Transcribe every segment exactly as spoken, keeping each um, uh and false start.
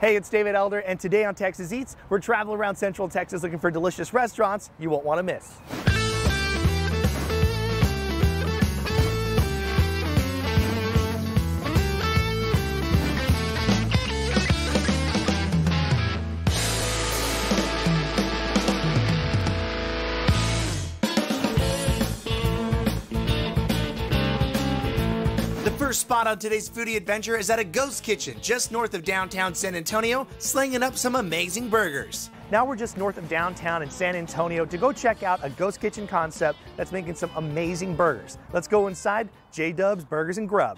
Hey, it's David Elder, and today on Texas Eats, we're traveling around Central Texas looking for delicious restaurants you won't want to miss. First spot on today's foodie adventure is at a ghost kitchen just north of downtown San Antonio, slinging up some amazing burgers. Now we're just north of downtown in San Antonio to go check out a ghost kitchen concept that's making some amazing burgers. Let's go inside J Dub's Burgers and Grub.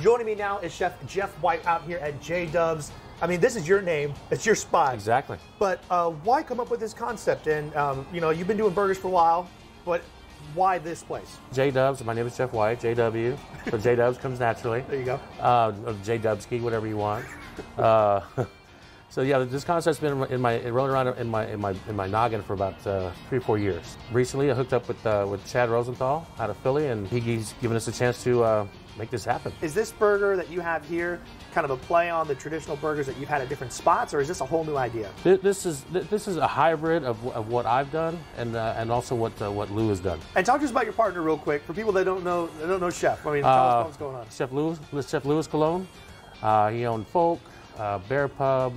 Joining me now is Chef Jeff White out here at J Dub's. I mean, this is your name, it's your spot. Exactly. But uh, why come up with this concept? And um, you know, you've been doing burgers for a while, but why this place? J-Dubs, my name is Jeff White, J W, so J-Dubs comes naturally. There you go. Uh, J-Dubski, whatever you want. uh, so yeah, this concept's been in my, rolling around in my, in my, in my noggin for about uh, three or four years. Recently, I hooked up with, uh, with Chad Rosenthal out of Philly, and he's given us a chance to uh, make this happen. Is this burger that you have here kind of a play on the traditional burgers that you've had at different spots, or is this a whole new idea? This is this is a hybrid of, of what I've done and uh, and also what uh, what Lou has done. And talk to us about your partner real quick for people that don't know that don't know Chef. I mean, tell uh, us what's going on. Chef Louis, Chef Louis Cologne. Uh, he owned Folk uh, Bear Pub.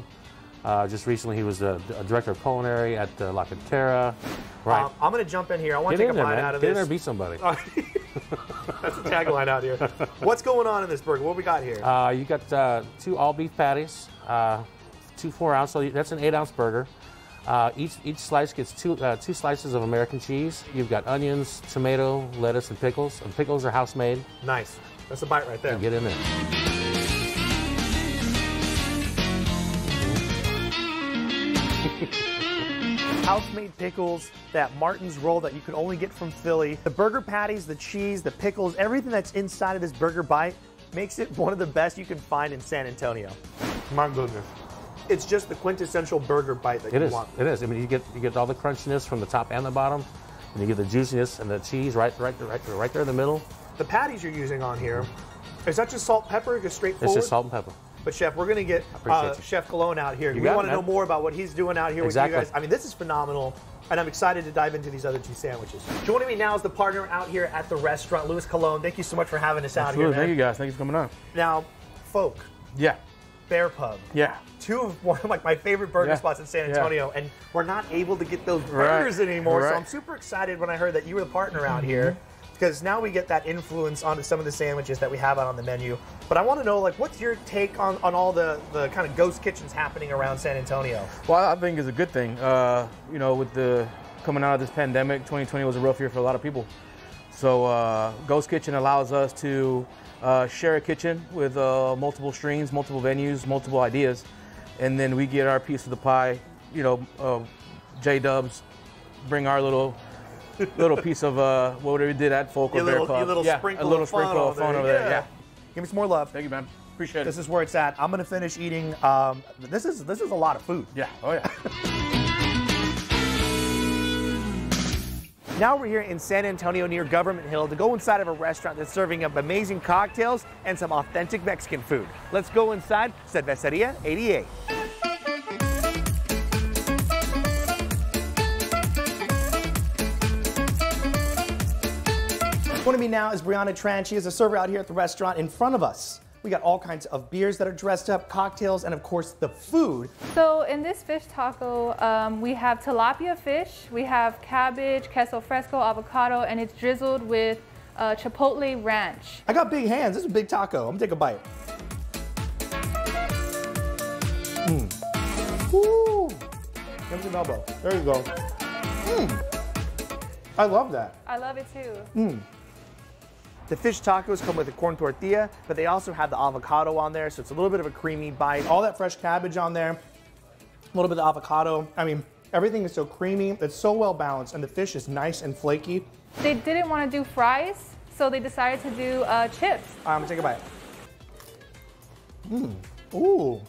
Uh, just recently, he was a, a director of culinary at uh, La Quintera. Right. Um, I'm going to jump in here. I want to take a bite out of this. Get in there, beat somebody. That's the tagline out here. What's going on in this burger? What we got here? Uh, you got uh, two all-beef patties, uh, two four-ounce. So that's an eight-ounce burger. Uh, each each slice gets two uh, two slices of American cheese. You've got onions, tomato, lettuce, and pickles. And pickles are house-made. Nice. That's a bite right there. You get in there. House-made pickles, that Martin's roll that you could only get from Philly. The burger patties, the cheese, the pickles, everything that's inside of this burger bite makes it one of the best you can find in San Antonio. My goodness. It's just the quintessential burger bite that it you is. want. It is. I mean, you get you get all the crunchiness from the top and the bottom, and you get the juiciness and the cheese right, right, right, right there in the middle. The patties you're using on here, is that just salt and pepper, just straightforward? It's just salt and pepper. But Chef, we're gonna get uh, Chef Cologne out here. You we want to know more about what he's doing out here exactly. with you guys. I mean, this is phenomenal, and I'm excited to dive into these other two sandwiches. Joining me now is the partner out here at the restaurant, Louis Cologne. Thank you so much for having us Absolutely. out here, man. Thank you guys. Thank you for coming on. Now, Folk. Yeah. Bear Pub. Yeah. Two of one of like my favorite burger yeah. spots in San Antonio, yeah. and we're not able to get those burgers right. anymore. Right. So I'm super excited when I heard that you were the partner out here. Because now we get that influence onto some of the sandwiches that we have out on the menu. But I want to know, like, what's your take on, on all the, the kind of ghost kitchens happening around San Antonio? Well, I think it's a good thing. Uh, you know, with the coming out of this pandemic, twenty twenty was a rough year for a lot of people. So uh, Ghost Kitchen allows us to uh, share a kitchen with uh, multiple streams, multiple venues, multiple ideas. And then we get our piece of the pie, you know, uh, J-Dubs, bring our little... little piece of uh, what we did at Folk Bear Pub. A little yeah, sprinkle, a little of, sprinkle of fun over there. there. Yeah. Give me some more love. Thank you, man. Appreciate it. This is where it's at. I'm gonna finish eating. Um, this is this is a lot of food. Yeah. Oh yeah. Now we're here in San Antonio near Government Hill to go inside of a restaurant that's serving up amazing cocktails and some authentic Mexican food. Let's go inside Cervecería eighty-eight. Joining me now is Brianna Tran. She is a server out here at the restaurant in front of us. We got all kinds of beers that are dressed up, cocktails, and of course the food. So in this fish taco, um, we have tilapia fish, we have cabbage, queso fresco, avocado, and it's drizzled with uh, chipotle ranch. I got big hands. This is a big taco. I'm gonna take a bite. Mm. Ooh. Give me some elbow. There you go. Mm. I love that. I love it too. Mm. The fish tacos come with a corn tortilla, but they also have the avocado on there, so it's a little bit of a creamy bite. All that fresh cabbage on there, a little bit of avocado. I mean, everything is so creamy, it's so well balanced, and the fish is nice and flaky. They didn't want to do fries, so they decided to do uh, chips. All right, I'm gonna take a bite. Mmm, ooh.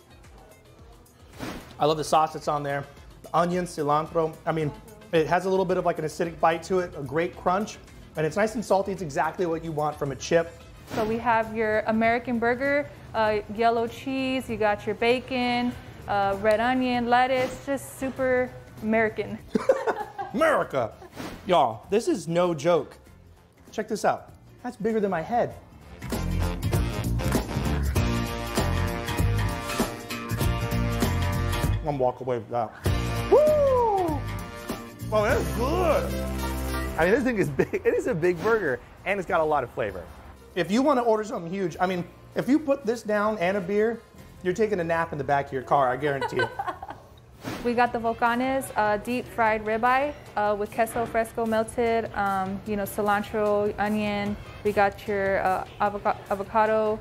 I love the sauce that's on there. The onions, cilantro, I mean, it has a little bit of like an acidic bite to it, a great crunch. and it's nice and salty. It's exactly what you want from a chip. So we have your American burger, uh, yellow cheese, you got your bacon, uh, red onion, lettuce, just super American. America! Y'all, this is no joke. Check this out. That's bigger than my head. I'm gonna walk away with that. Woo! Oh, that's good. I mean, this thing is big. It is a big burger, and it's got a lot of flavor. If you want to order something huge, I mean, if you put this down and a beer, you're taking a nap in the back of your car, I guarantee it. We got the Volcanes uh, deep fried ribeye uh, with queso fresco melted, um, you know, cilantro, onion. We got your uh, avoc avocado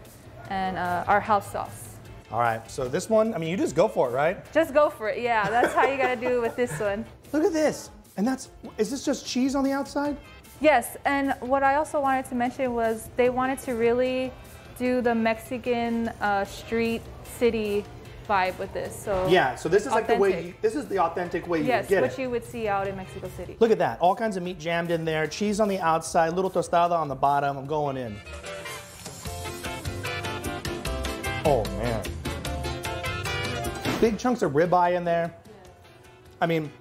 and uh, our house sauce. All right, so this one, I mean, you just go for it, right? Just go for it, yeah. That's how you gotta do it with this one. Look at this. And that's, is this just cheese on the outside? Yes, and what I also wanted to mention was they wanted to really do the Mexican uh, street city vibe with this. So yeah, so this is authentic. Like the way you, this is the authentic way you yes, get it. Yes, what you would see out in Mexico City. Look at that, all kinds of meat jammed in there, cheese on the outside, little tostada on the bottom. I'm going in. Oh man, big chunks of ribeye in there. Yeah. I mean.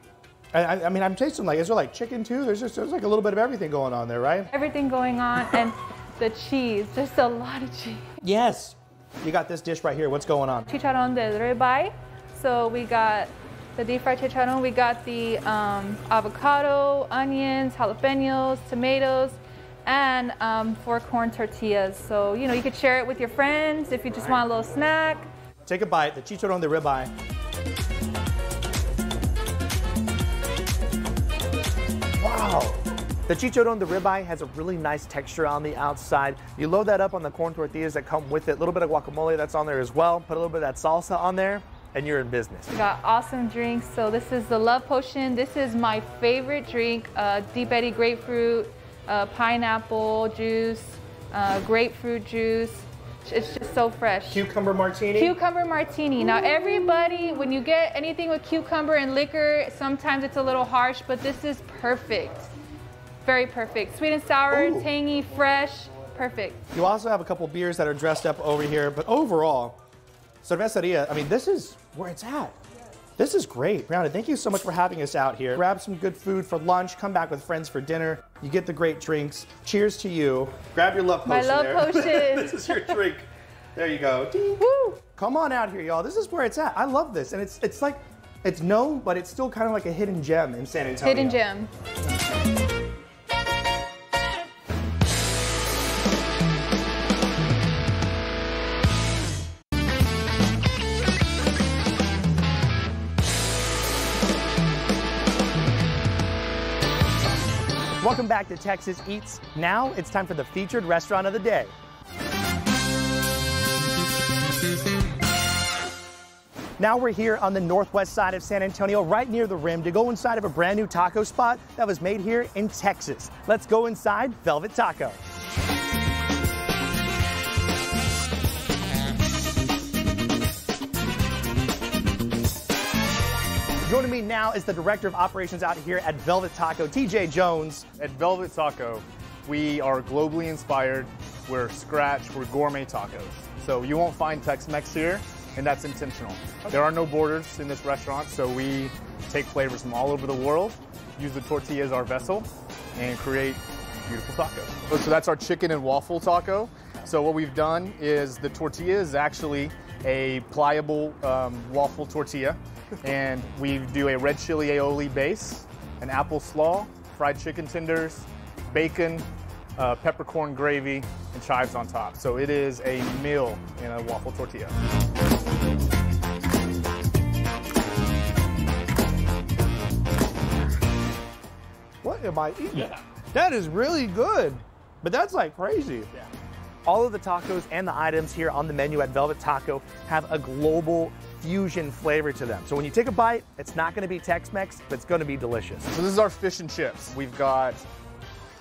I, I mean, I'm tasting like, is there like chicken too? There's just, there's like a little bit of everything going on there, right? Everything going on, and the cheese, just a lot of cheese. Yes. You got this dish right here. What's going on? Chicharrón de ribeye. So we got the deep fried chicharrón. We got the um, avocado, onions, jalapenos, tomatoes, and um, four corn tortillas. So, you know, you could share it with your friends if you just want a little snack. Take a bite, the chicharrón de ribeye. Wow. The chicharrón de ribeye has a really nice texture on the outside. You load that up on the corn tortillas that come with it. A little bit of guacamole that's on there as well. Put a little bit of that salsa on there, and you're in business. We got awesome drinks. So this is the Love Potion. This is my favorite drink. Uh, Deep Eddy grapefruit, uh, pineapple juice, uh, grapefruit juice. It's just so fresh. Cucumber martini? Cucumber martini. Now everybody, when you get anything with cucumber and liquor, sometimes it's a little harsh, but this is perfect. Very perfect. Sweet and sour, ooh, tangy, fresh, perfect. You also have a couple beers that are dressed up over here, but overall, Cervecería, I mean, this is where it's at. This is great. Brianna, thank you so much for having us out here. Grab some good food for lunch, come back with friends for dinner. You get the great drinks. Cheers to you. Grab your love potion. My love there. Potion. This is your drink. There you go. Woo. Come on out here, y'all. This is where it's at. I love this. And it's it's like, it's known, but it's still kind of like a hidden gem in San Antonio. Hidden gem. Welcome back to Texas Eats. Now it's time for the featured restaurant of the day. Now we're here on the northwest side of San Antonio, right near the rim, to go inside of a brand new taco spot that was made here in Texas. Let's go inside Velvet Taco. Joining me now is the director of operations out here at Velvet Taco, T J Jones. At Velvet Taco, we are globally inspired. We're scratch, we're gourmet tacos. So you won't find Tex-Mex here, and that's intentional. Okay. There are no borders in this restaurant, so we take flavors from all over the world, use the tortilla as our vessel, and create beautiful tacos. So that's our chicken and waffle taco. So what we've done is the tortilla is actually a pliable um, waffle tortilla. And we do a red chili aioli base, an apple slaw, fried chicken tenders, bacon, uh, peppercorn gravy, and chives on top. So it is a meal in a waffle tortilla. What am I eating? Yeah. That is really good, but that's like crazy. Yeah. All of the tacos and the items here on the menu at Velvet Taco have a global fusion flavor to them. So when you take a bite, it's not gonna be Tex-Mex, but it's gonna be delicious. So this is our fish and chips. We've got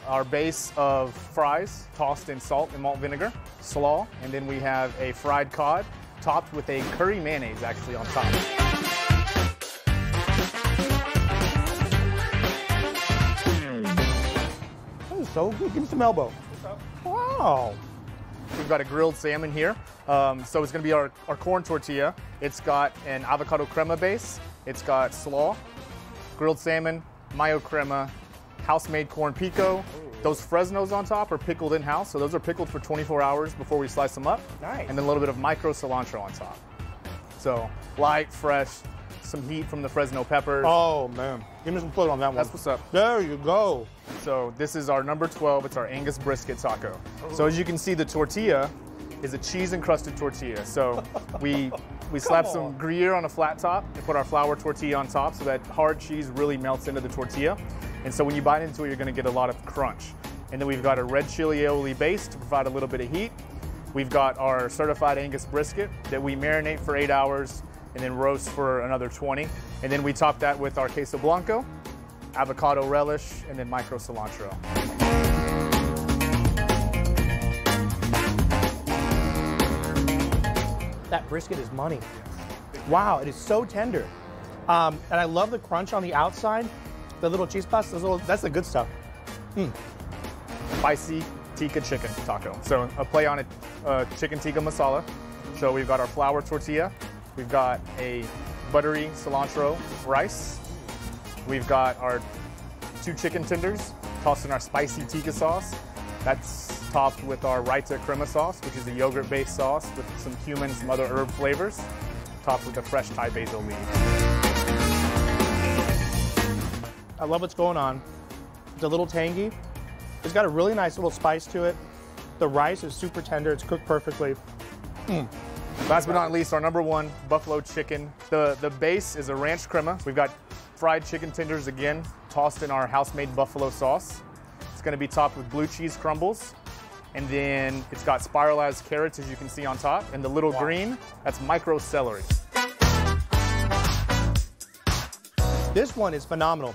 our base of fries tossed in salt and malt vinegar, slaw, and then we have a fried cod topped with a curry mayonnaise actually on top. That is so good. Give me some elbow. Wow. We've got a grilled salmon here. Um, so it's going to be our, our corn tortilla. It's got an avocado crema base. It's got slaw, grilled salmon, mayo crema, house-made corn pico. Those Fresnos on top are pickled in-house, so those are pickled for twenty-four hours before we slice them up. Nice. And then a little bit of micro cilantro on top. So light, fresh, some heat from the Fresno peppers. Oh, man. Give me some foot on that one. That's what's up. There you go. So this is our number twelve. It's our Angus brisket taco. Ooh. So as you can see, the tortilla is a cheese-encrusted tortilla. So we we slap on. some Gruyere on a flat top and put our flour tortilla on top so that hard cheese really melts into the tortilla. And so when you bite into it, you're gonna get a lot of crunch. And then we've got a red chili aioli base to provide a little bit of heat. We've got our certified Angus brisket that we marinate for eight hours and then roast for another twenty. And then we top that with our queso blanco, avocado relish, and then micro cilantro. That brisket is money. Wow, it is so tender. Um, and I love the crunch on the outside. The little chispas, those little, that's the good stuff. Mm. Spicy tikka chicken taco. So a play on a uh, chicken tikka masala. So we've got our flour tortilla. We've got a buttery cilantro rice. We've got our two chicken tenders tossed in our spicy tikka sauce. That's topped with our raita crema sauce, which is a yogurt-based sauce with some cumin, some other herb flavors, topped with a fresh Thai basil leaf. I love what's going on. It's a little tangy. It's got a really nice little spice to it. The rice is super tender. It's cooked perfectly. Mm. Last but not least, our number one, buffalo chicken. The, the base is a ranch crema. We've got fried chicken tenders again, tossed in our house-made buffalo sauce. It's gonna be topped with blue cheese crumbles. And then it's got spiralized carrots, as you can see on top. And the little wow. green, that's micro celery. This one is phenomenal.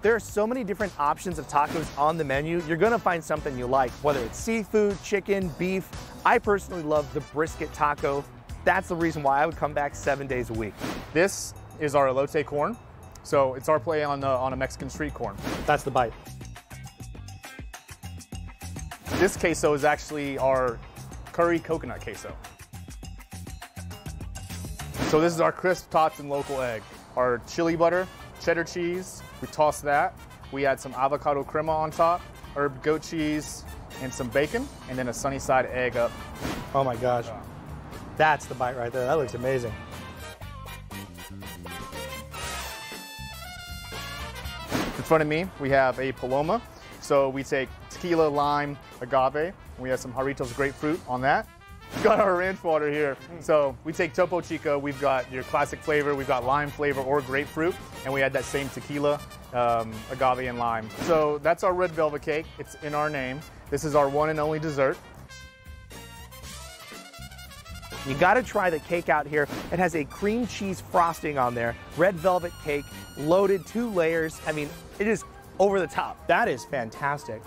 There are so many different options of tacos on the menu. You're gonna find something you like, whether it's seafood, chicken, beef. I personally love the brisket taco. That's the reason why I would come back seven days a week. This is our elote corn. So it's our play on, the, on a Mexican street corn. That's the bite. This queso is actually our curry coconut queso. So this is our crisp tots and local egg, our chili butter, cheddar cheese. We toss that. We add some avocado crema on top, herb goat cheese, and some bacon, and then a sunny side egg up. Oh my gosh. That's the bite right there. That looks amazing. In front of me, we have a paloma. So we take tequila, lime, agave, and we have some Jarritos grapefruit on that. We've got our ranch water here. So we take Topo Chico, we've got your classic flavor, we've got lime flavor or grapefruit, and we add that same tequila, um, agave, and lime. So that's our red velvet cake. It's in our name. This is our one and only dessert. You gotta try the cake out here. It has a cream cheese frosting on there, red velvet cake, loaded two layers. I mean, it is over the top. That is fantastic.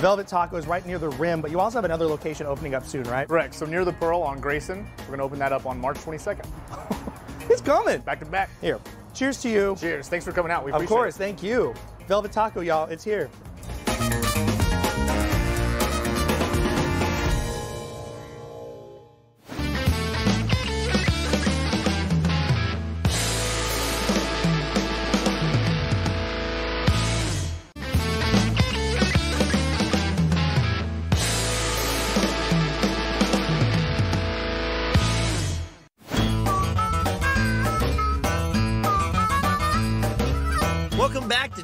Velvet Taco is right near the rim, but you also have another location opening up soon, right? Correct. So near the Pearl on Grayson, we're going to open that up on March twenty-second. It's coming. Back to back. Here. Cheers to you. Cheers. Thanks for coming out. We appreciate it. Of course. Thank you. Velvet Taco, y'all. It's here.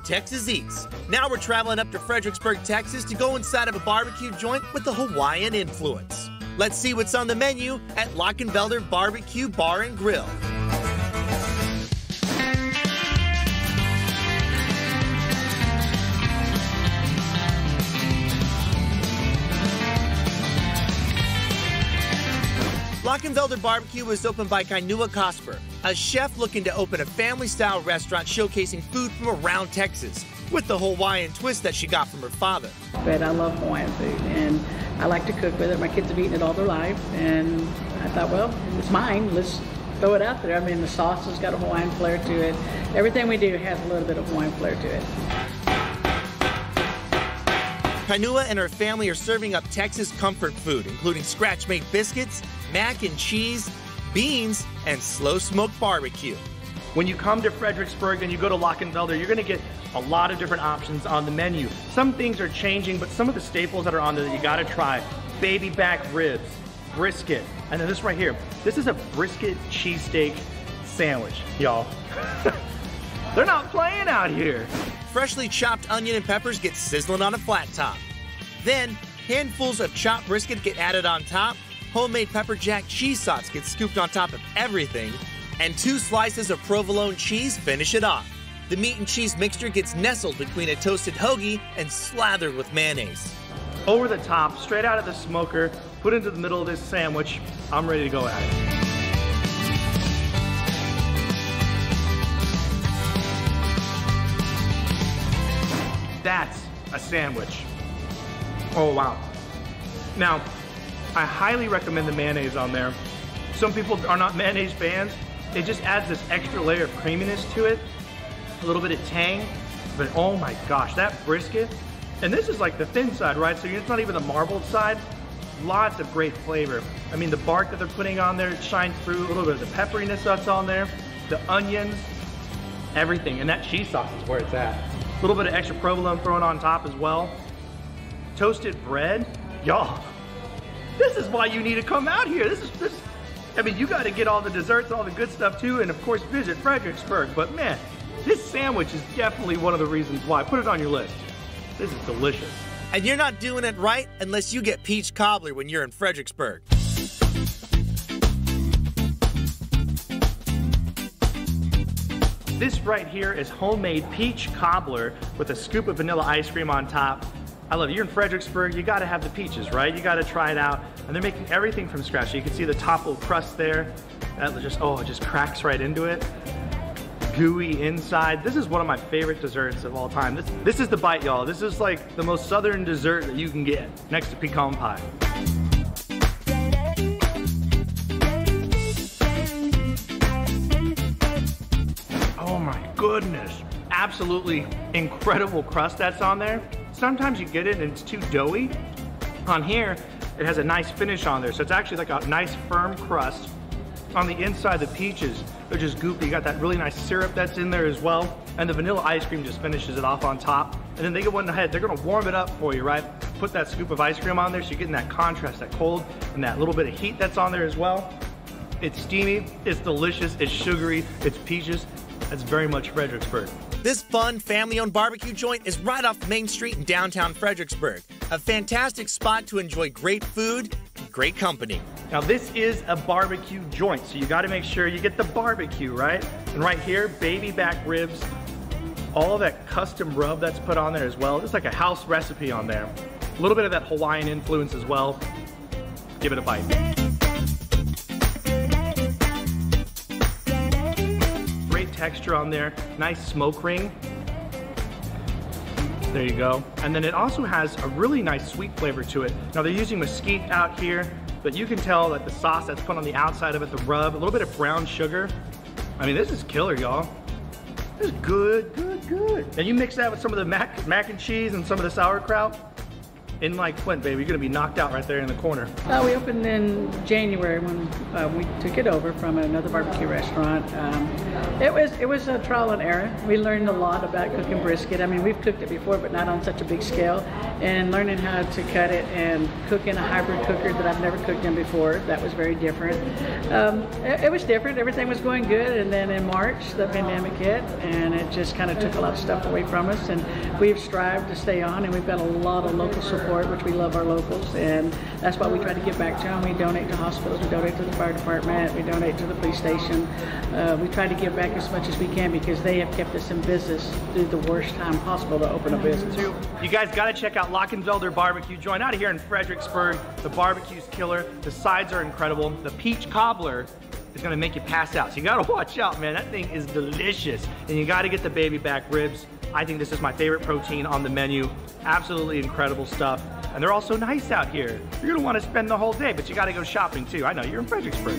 Texas Eats. Now we're traveling up to Fredericksburg, Texas to go inside of a barbecue joint with the Hawaiian influence. Let's see what's on the menu at Lochenvelder Barbecue Bar and Grill. Lochenvelder Barbecue was opened by Kainua Cosper, a chef looking to open a family-style restaurant showcasing food from around Texas with the Hawaiian twist that she got from her father. But I love Hawaiian food, and I like to cook with it. My kids have eaten it all their life, and I thought, well, it's mine. Let's throw it out there. I mean, the sauce has got a Hawaiian flair to it. Everything we do has a little bit of Hawaiian flair to it. Kainua and her family are serving up Texas comfort food, including scratch-made biscuits, mac and cheese, beans, and slow-smoked barbecue. When you come to Fredericksburg and you go to Lochenvelder, you're gonna get a lot of different options on the menu. Some things are changing, but some of the staples that are on there that you gotta try, baby back ribs, brisket, and then this right here. This is a brisket cheesesteak sandwich, y'all. They're not playing out here. Freshly chopped onion and peppers get sizzling on a flat top. Then, handfuls of chopped brisket get added on top, homemade pepper jack cheese sauce gets scooped on top of everything, and two slices of provolone cheese finish it off. The meat and cheese mixture gets nestled between a toasted hoagie and slathered with mayonnaise. Over the top, straight out of the smoker, put into the middle of this sandwich. I'm ready to go at it. That's a sandwich. Oh, wow. Now, I highly recommend the mayonnaise on there. Some people are not mayonnaise fans. It just adds this extra layer of creaminess to it, a little bit of tang, but oh my gosh, that brisket. And this is like the thin side, right? So it's not even the marbled side. Lots of great flavor. I mean, the bark that they're putting on there shines through, a little bit of the pepperiness that's on there, the onions, everything. And that cheese sauce is where it's at. A little bit of extra provolone thrown on top as well. Toasted bread, y'all. This is why you need to come out here. This is this. I mean, you got to get all the desserts, all the good stuff too, and of course visit Fredericksburg. But man, this sandwich is definitely one of the reasons why. Put it on your list. This is delicious. And you're not doing it right unless you get peach cobbler when you're in Fredericksburg. This right here is homemade peach cobbler with a scoop of vanilla ice cream on top. I love it. You're in Fredericksburg, you gotta have the peaches, right? You gotta try it out. And they're making everything from scratch. So you can see the top little crust there. That just, oh, it just cracks right into it. Gooey inside. This is one of my favorite desserts of all time. This, this is the bite, y'all. This is like the most southern dessert that you can get next to pecan pie. Oh my goodness. Absolutely incredible crust that's on there. Sometimes you get it and it's too doughy. On here, it has a nice finish on there. So it's actually like a nice firm crust. On the inside, the peaches are just goopy. You got that really nice syrup that's in there as well. And the vanilla ice cream just finishes it off on top. And then they go on ahead. They're gonna warm it up for you, right? Put that scoop of ice cream on there so you're getting that contrast, that cold, and that little bit of heat that's on there as well. It's steamy, it's delicious, it's sugary, it's peaches. That's very much Fredericksburg. This fun, family-owned barbecue joint is right off Main Street in downtown Fredericksburg. A fantastic spot to enjoy great food, great company. Now this is a barbecue joint, so you gotta make sure you get the barbecue, right? And right here, baby back ribs, all of that custom rub that's put on there as well. It's like a house recipe on there. A little bit of that Hawaiian influence as well. Give it a bite. Texture on there, nice smoke ring. There you go. And then it also has a really nice sweet flavor to it. Now they're using mesquite out here, but you can tell that the sauce that's put on the outside of it, the rub, a little bit of brown sugar. I mean, this is killer, y'all. This is good, good, good. And you mix that with some of the mac, mac and cheese and some of the sauerkraut, in like Flint, baby, you're gonna be knocked out right there in the corner. Uh, we opened in January when uh, we took it over from another barbecue restaurant. Um, it was it was a trial and error. We learned a lot about cooking brisket. I mean, we've cooked it before, but not on such a big scale. And learning how to cut it and cook in a hybrid cooker that I've never cooked in before, that was very different. Um, it, it was different, everything was going good, and then in March, the pandemic hit, and it just kind of took a lot of stuff away from us, and we've strived to stay on, and we've got a lot of local support, which we love our locals, and that's why we try to give back to them. We donate to hospitals, we donate to the fire department, we donate to the police station. Uh, we try to give back as much as we can because they have kept us in business through the worst time possible to open a business. You guys gotta check out Lochenvelder Barbecue Joint out of here in Fredericksburg. The barbecue's killer, the sides are incredible. The peach cobbler is gonna make you pass out, so you gotta watch out, man. That thing is delicious, and you gotta get the baby back ribs. I think this is my favorite protein on the menu. Absolutely incredible stuff. And they're also nice out here. You're gonna wanna spend the whole day, but you gotta go shopping too. I know, you're in Fredericksburg.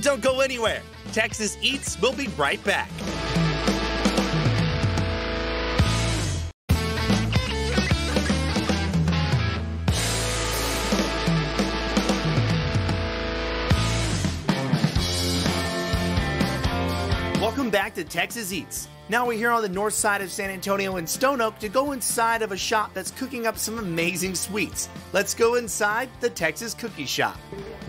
Don't go anywhere. Texas Eats will be right back. Welcome back to Texas Eats. Now we're here on the north side of San Antonio in Stone Oak to go inside of a shop that's cooking up some amazing sweets. Let's go inside the Texas Cookie Shop.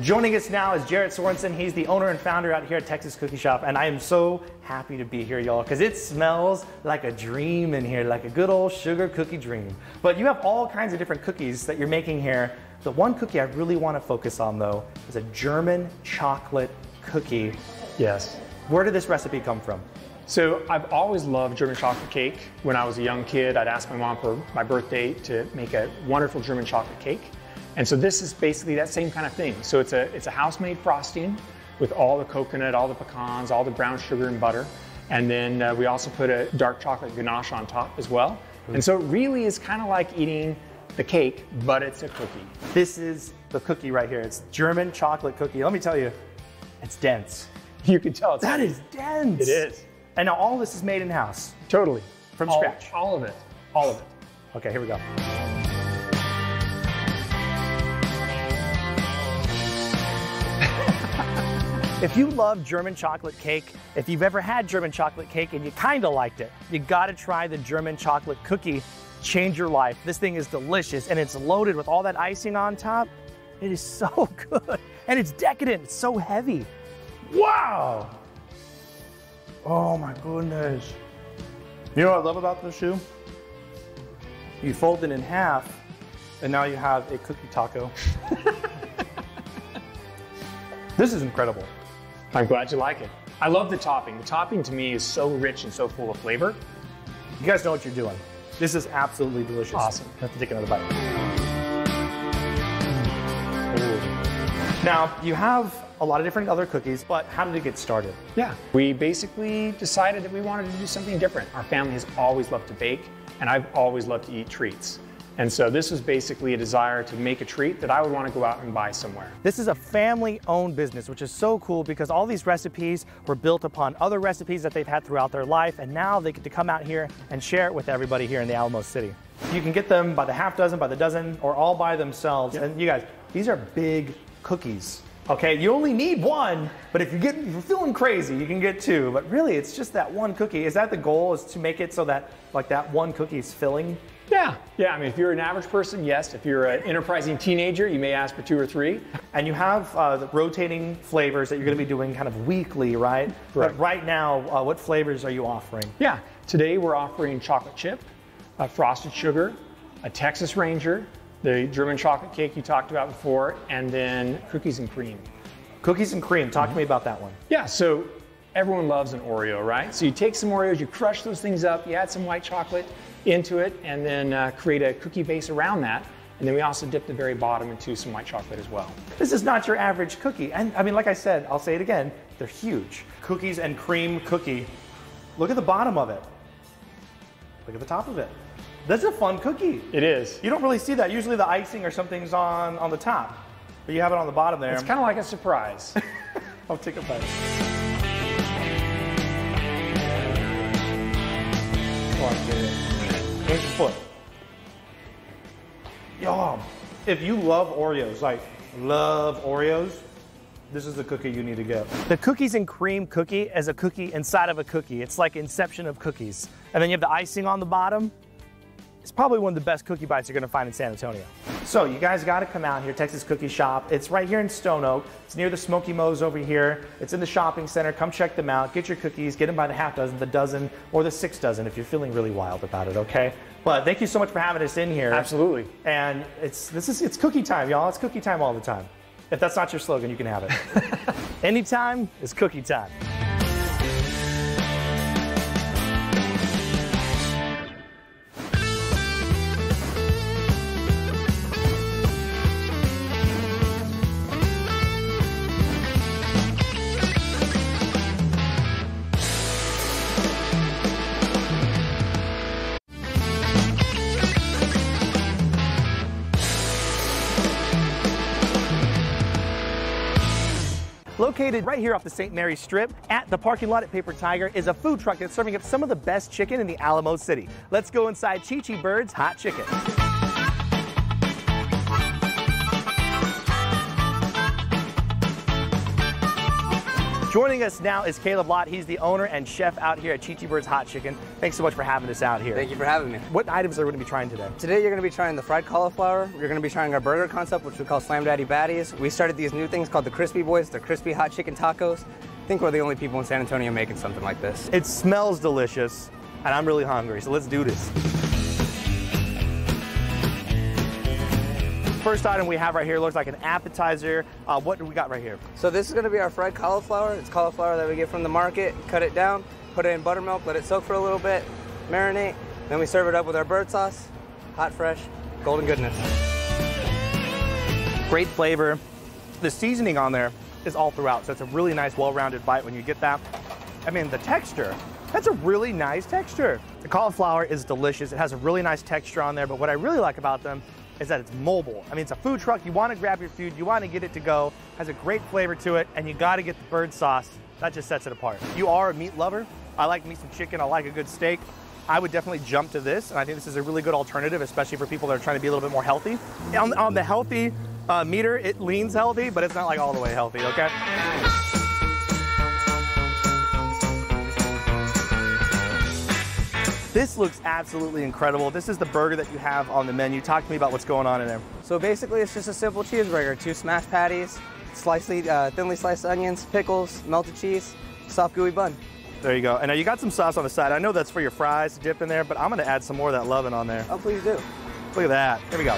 Joining us now is Jarrett Sorensen. He's the owner and founder out here at Texas Cookie Shop, and I am so happy to be here, y'all, because it smells like a dream in here, like a good old sugar cookie dream. But you have all kinds of different cookies that you're making here. The one cookie I really want to focus on, though, is a German chocolate cookie. Yes. Where did this recipe come from? So I've always loved German chocolate cake. When I was a young kid, I'd ask my mom for my birthday to make a wonderful German chocolate cake. And so this is basically that same kind of thing. So it's a, it's a house-made frosting with all the coconut, all the pecans, all the brown sugar and butter. And then uh, we also put a dark chocolate ganache on top as well. Mm. And so it really is kind of like eating the cake, but it's a cookie. This is the cookie right here. It's German chocolate cookie. Let me tell you, it's dense. You can tell. It's that is dense. It is. And now all this is made in-house. Totally. From all, scratch. All of it. All of it. Okay, here we go. If you love German chocolate cake, if you've ever had German chocolate cake and you kind of liked it, you gotta try the German chocolate cookie. Change your life. This thing is delicious, and it's loaded with all that icing on top. It is so good. And it's decadent. It's so heavy. Wow! Oh my goodness. You know what I love about this shoe? You fold it in half, and now you have a cookie taco. This is incredible. I'm glad you like it. I love the topping. The topping to me is so rich and so full of flavor. You guys know what you're doing. This is absolutely delicious. Awesome. I have to take another bite. Ooh. Now, you have a lot of different other cookies, but how did it get started? Yeah, we basically decided that we wanted to do something different. Our family has always loved to bake, and I've always loved to eat treats. And so this was basically a desire to make a treat that I would want to go out and buy somewhere. This is a family-owned business, which is so cool because all these recipes were built upon other recipes that they've had throughout their life, and now they get to come out here and share it with everybody here in the Alamo City. You can get them by the half dozen, by the dozen, or all by themselves. Yep. And you guys, these are big cookies. Okay, you only need one, but if you're, getting, if you're feeling crazy, you can get two. But really, it's just that one cookie. Is that the goal, is to make it so that like that one cookie is filling? Yeah, yeah, I mean, if you're an average person, yes. If you're an enterprising teenager, you may ask for two or three. And you have uh, the rotating flavors that you're gonna be doing kind of weekly, right? Right. But right now, uh, what flavors are you offering? Yeah, today we're offering chocolate chip, uh, frosted sugar, a Texas Ranger, the German chocolate cake you talked about before, and then cookies and cream. Cookies and cream, talk mm-hmm. to me about that one. Yeah, so everyone loves an Oreo, right? So you take some Oreos, you crush those things up, you add some white chocolate into it, and then uh, create a cookie base around that. And then we also dip the very bottom into some white chocolate as well. This is not your average cookie. And I mean, like I said, I'll say it again, they're huge. Cookies and cream cookie. Look at the bottom of it. Look at the top of it. That's a fun cookie. It is. You don't really see that. Usually the icing or something's on, on the top, but you have it on the bottom there. It's kind of like a surprise. I'll take a bite. Come on, get it. Where's your foot? Yum. If you love Oreos, like love Oreos, this is the cookie you need to get. The cookies and cream cookie is a cookie inside of a cookie. It's like inception of cookies. And then you have the icing on the bottom. It's probably one of the best cookie bites you're gonna find in San Antonio. So you guys gotta come out here, Texas Cookie Shop. It's right here in Stone Oak. It's near the Smoky Mo's over here. It's in the shopping center. Come check them out, get your cookies, get them by the half dozen, the dozen, or the six dozen if you're feeling really wild about it, okay? But thank you so much for having us in here. Absolutely. And it's, this is, it's cookie time, y'all. It's cookie time all the time. If that's not your slogan, you can have it. Anytime is cookie time. located right here off the Saint Mary Strip at the parking lot at Paper Tiger is a food truck that's serving up some of the best chicken in the Alamo City. Let's go inside Chi Chi Bird's Hot Chicken. Joining us now is Caleb Lott. He's the owner and chef out here at Chi Chi Bird's Hot Chicken. Thanks so much for having us out here. Thank you for having me. What items are we going to be trying today? Today you're going to be trying the fried cauliflower. You're going to be trying our burger concept, which we call Slam Daddy Baddies. We started these new things called the Crispy Boys. They're crispy hot chicken tacos. I think we're the only people in San Antonio making something like this. It smells delicious, and I'm really hungry, so let's do this. First item we have right here looks like an appetizer. Uh, what do we got right here? So this is gonna be our fried cauliflower. It's cauliflower that we get from the market. Cut it down, put it in buttermilk, let it soak for a little bit, marinate. Then we serve it up with our bird sauce. Hot, fresh, golden goodness. Great flavor. The seasoning on there is all throughout, so it's a really nice, well-rounded bite when you get that. I mean, the texture. That's a really nice texture. The cauliflower is delicious. It has a really nice texture on there, but what I really like about them is that it's mobile. I mean, it's a food truck. You want to grab your food, you want to get it to go, has a great flavor to it, and you got to get the bird sauce. That just sets it apart. You are a meat lover. I like me some chicken, I like a good steak. I would definitely jump to this, and I think this is a really good alternative, especially for people that are trying to be a little bit more healthy. On, on the healthy uh, meter, it leans healthy, but it's not like all the way healthy, okay? This looks absolutely incredible. This is the burger that you have on the menu. Talk to me about what's going on in there. So basically, it's just a simple cheeseburger. Two smashed patties, slightly, uh, thinly sliced onions, pickles, melted cheese, soft gooey bun. There you go. And now you got some sauce on the side. I know that's for your fries to dip in there, but I'm gonna add some more of that lovin' on there. Oh, please do. Look at that. Here we go.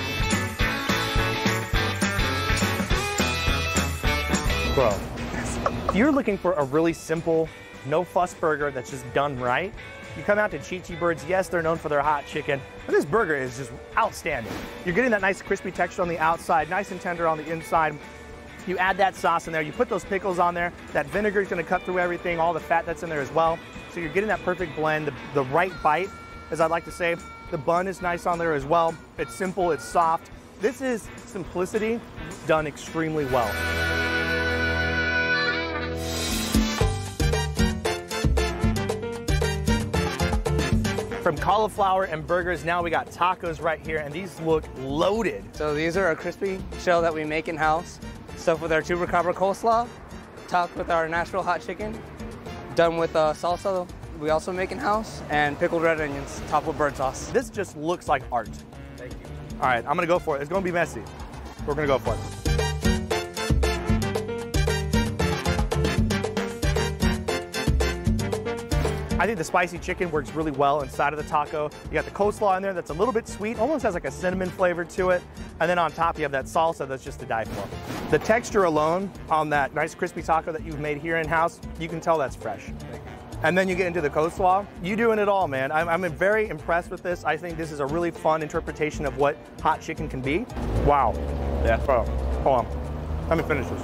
Bro, if you're looking for a really simple, no-fuss burger that's just done right, you come out to Chi Chi Bird's. Yes, they're known for their hot chicken, but this burger is just outstanding. You're getting that nice crispy texture on the outside, nice and tender on the inside. You add that sauce in there, you put those pickles on there, that vinegar is gonna cut through everything, all the fat that's in there as well. So you're getting that perfect blend, the, the right bite, as I like to say. The bun is nice on there as well. It's simple, it's soft. This is simplicity done extremely well. From cauliflower and burgers, now we got tacos right here, and these look loaded. So these are a crispy shell that we make in-house, stuffed with our chubacabra coleslaw, topped with our Nashville hot chicken, done with uh, salsa we also make in-house, and pickled red onions, topped with bird sauce. This just looks like art. Thank you. All right, I'm gonna go for it. It's gonna be messy. We're gonna go for it. I think the spicy chicken works really well inside of the taco. You got the coleslaw in there that's a little bit sweet, almost has like a cinnamon flavor to it. And then on top you have that salsa that's just to die for. The texture alone on that nice crispy taco that you've made here in-house, you can tell that's fresh. And then you get into the coleslaw. You doing it all, man. I'm, I'm very impressed with this. I think this is a really fun interpretation of what hot chicken can be. Wow. Yeah, bro. Hold on. Let me finish this.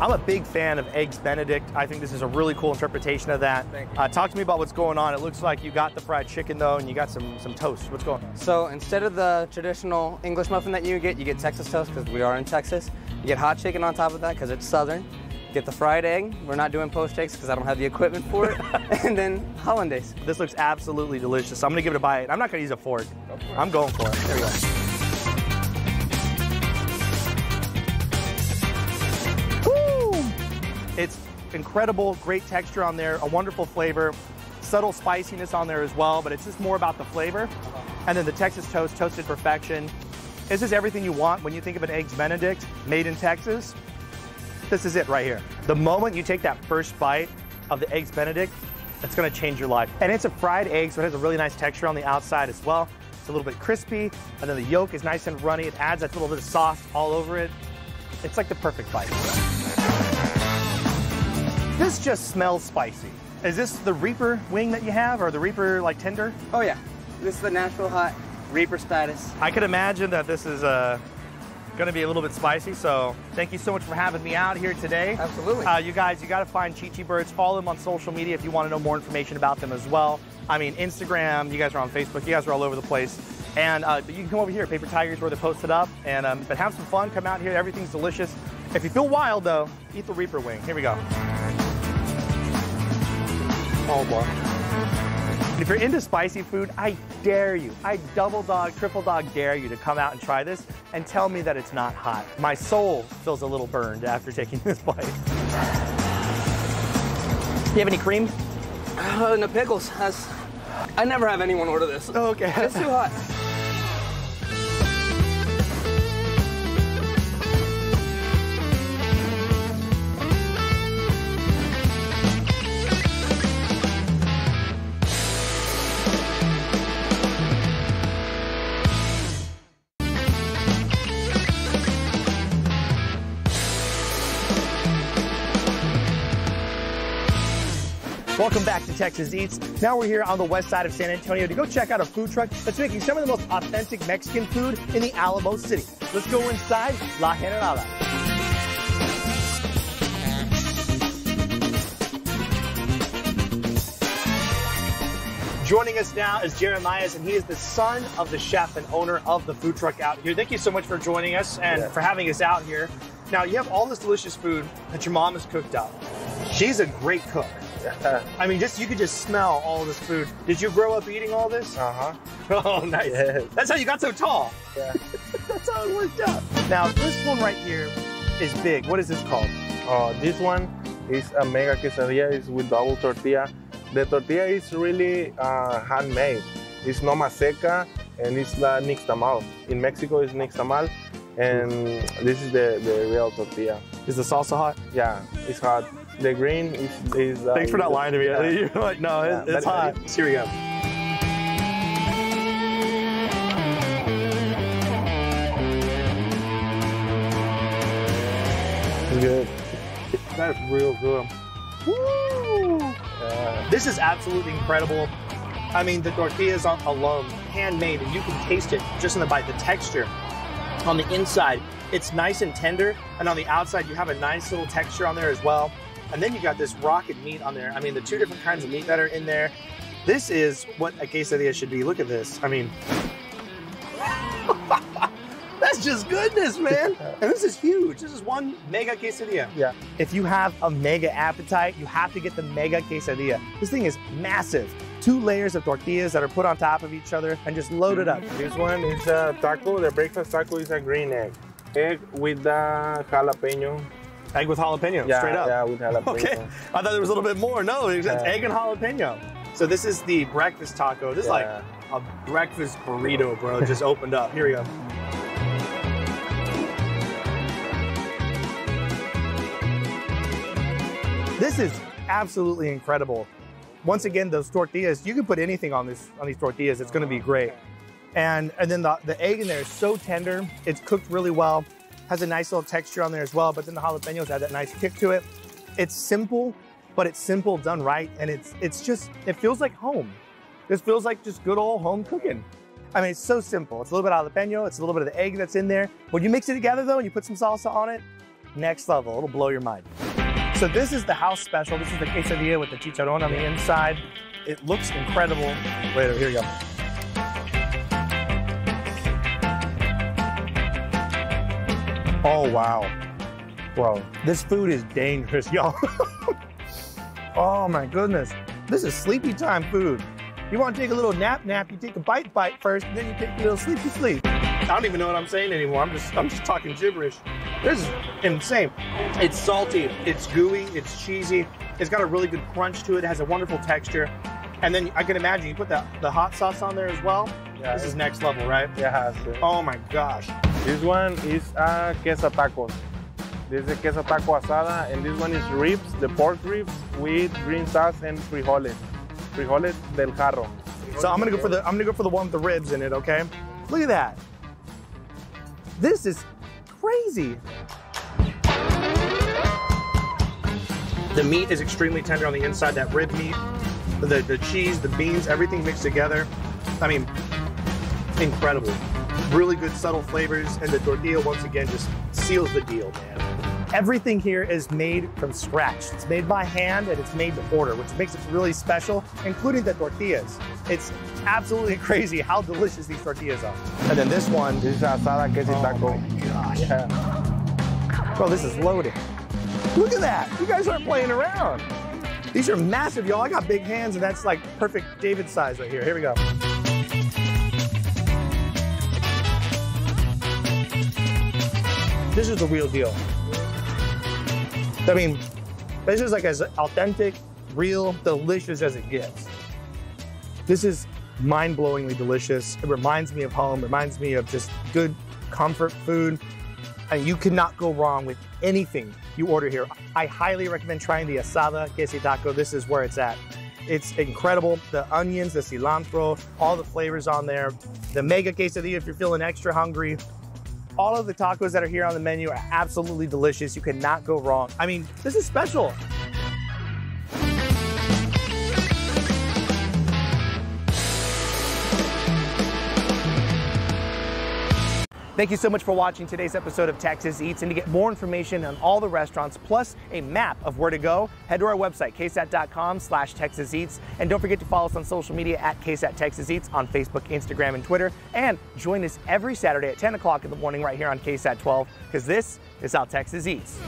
I'm a big fan of Eggs Benedict. I think this is a really cool interpretation of that. Uh, talk to me about what's going on. It looks like you got the fried chicken though, and you got some, some toast. What's going on? So instead of the traditional English muffin that you get, you get Texas toast because we are in Texas. You get hot chicken on top of that because it's Southern. You get the fried egg. We're not doing poached eggs because I don't have the equipment for it. And then Hollandaise. This looks absolutely delicious. I'm gonna give it a bite. I'm not gonna use a fork. Go for it. I'm going for it. There we go. It's incredible, great texture on there, a wonderful flavor, subtle spiciness on there as well, but it's just more about the flavor. And then the Texas toast, toasted perfection. This is everything you want when you think of an Eggs Benedict made in Texas. This is it right here. The moment you take that first bite of the Eggs Benedict, it's gonna change your life. And it's a fried egg, so it has a really nice texture on the outside as well. It's a little bit crispy, and then the yolk is nice and runny. It adds that little bit of sauce all over it. It's like the perfect bite. This just smells spicy. Is this the Reaper wing that you have, or the Reaper like tender? Oh yeah, this is the Nashville hot Reaper status. I could imagine that this is uh, gonna be a little bit spicy, so thank you so much for having me out here today. Absolutely. Uh, you guys, you gotta find Chi Chi Bird's, follow them on social media if you wanna know more information about them as well. I mean, Instagram, you guys are on Facebook, you guys are all over the place. And uh, you can come over here. Paper Tiger's where they're posted up. And um, but have some fun. Come out here. Everything's delicious. If you feel wild, though, eat the Reaper wing. Here we go. Oh, boy. If you're into spicy food, I dare you. I double dog, triple dog dare you to come out and try this and tell me that it's not hot. My soul feels a little burned after taking this bite. Do you have any cream? Uh, no pickles. That's... I never have anyone order this. Oh, okay. It's too hot. Welcome back to Texas Eats. Now we're here on the west side of San Antonio to go check out a food truck that's making some of the most authentic Mexican food in the Alamo City. Let's go inside La Generala. Joining us now is Jeremiah, and he is the son of the chef and owner of the food truck out here. Thank you so much for joining us and yeah. for having us out here. Now, you have all this delicious food that your mom has cooked up. She's a great cook. I mean, just you could just smell all this food. Did you grow up eating all this? Uh-huh. Oh, nice. Yes. That's how you got so tall. Yeah. That's how it worked out. Now, this one right here is big. What is this called? Uh, this one is a mega quesadilla. It's with double tortilla. The tortilla is really uh, handmade. It's noma seca, and it's la nixtamal. In Mexico, it's nixtamal, and this is the, the real tortilla. Is the salsa hot? Yeah, it's hot. The green is... is uh, Thanks for not lying to me. Yeah. You're like, no, yeah, it's, it's hot. It. Here we go. It's good. That's real good. Woo! Yeah. This is absolutely incredible. I mean, the tortillas alone, handmade, and you can taste it just in the bite, the texture. On the inside, it's nice and tender, and on the outside, you have a nice little texture on there as well. And then you got this rocket meat on there. I mean, the two different kinds of meat that are in there. This is what a quesadilla should be. Look at this. I mean, that's just goodness, man. And this is huge. This is one mega quesadilla. Yeah. If you have a mega appetite, you have to get the mega quesadilla. This thing is massive. Two layers of tortillas that are put on top of each other and just loaded up. This one is a taco. The breakfast taco is a green egg. Egg with the jalapeno. Egg with jalapeno, yeah, straight up? Yeah, with jalapeno. Okay, I thought there was a little bit more. No, it's yeah. egg and jalapeno. So this is the breakfast taco. This yeah. is like a breakfast burrito, bro. Just opened up. Here we go. This is absolutely incredible. Once again, those tortillas, you can put anything on this on these tortillas, it's gonna be great. And and then the, the egg in there is so tender, it's cooked really well, has a nice little texture on there as well, but then the jalapenos add that nice kick to it. It's simple, but it's simple done right, and it's it's just, it feels like home. This feels like just good old home cooking. I mean, it's so simple. It's a little bit of jalapeno, it's a little bit of the egg that's in there. When you mix it together though, and you put some salsa on it, next level, it'll blow your mind. So this is the house special. This is the quesadilla with the chicharron on the inside. It looks incredible. Wait, here you go. Oh, wow. Whoa, this food is dangerous, y'all. Oh my goodness. This is sleepy time food. You wanna take a little nap nap, you take a bite bite first, and then you take a little sleepy sleep. I don't even know what I'm saying anymore. I'm just, I'm just talking gibberish. This is insane. It's salty, it's gooey, it's cheesy. It's got a really good crunch to it. It has a wonderful texture. And then I can imagine you put the, the hot sauce on there as well. Yeah, this is next level, right? Yeah. Sure. Oh my gosh. This one is a queso tacos. This is a queso taco asada, and this one is ribs, the pork ribs with green sauce and frijoles. Frijoles del jarro. So I'm gonna go for the I'm gonna go for the one with the ribs in it, okay? Look at that. This is crazy. The meat is extremely tender on the inside, that rib meat, the, the cheese, the beans, everything mixed together. I mean, incredible. Really good subtle flavors, and the tortilla once again just seals the deal, man. Everything here is made from scratch. It's made by hand and it's made to order, which makes it really special, including the tortillas. It's absolutely crazy how delicious these tortillas are. And then this one, this is asada queso taco. Oh my gosh. Yeah. Bro, this is loaded. Look at that. You guys aren't playing around. These are massive, y'all. I got big hands and that's like perfect David size right here. Here we go. This is the real deal. I mean, this is like as authentic, real, delicious as it gets. This is mind-blowingly delicious. It reminds me of home, reminds me of just good comfort food. And you cannot go wrong with anything you order here. I highly recommend trying the asada queso taco. This is where it's at. It's incredible. The onions, the cilantro, all the flavors on there. The mega quesadilla if you're feeling extra hungry. All of the tacos that are here on the menu are absolutely delicious. You cannot go wrong. I mean, this is special. Thank you so much for watching today's episode of Texas Eats. And to get more information on all the restaurants, plus a map of where to go, head to our website, K S A T dot com slash Texas Eats. And don't forget to follow us on social media at K S A T Texas Eats on Facebook, Instagram, and Twitter. And join us every Saturday at ten o'clock in the morning right here on K S A T twelve, because this is how Texas Eats.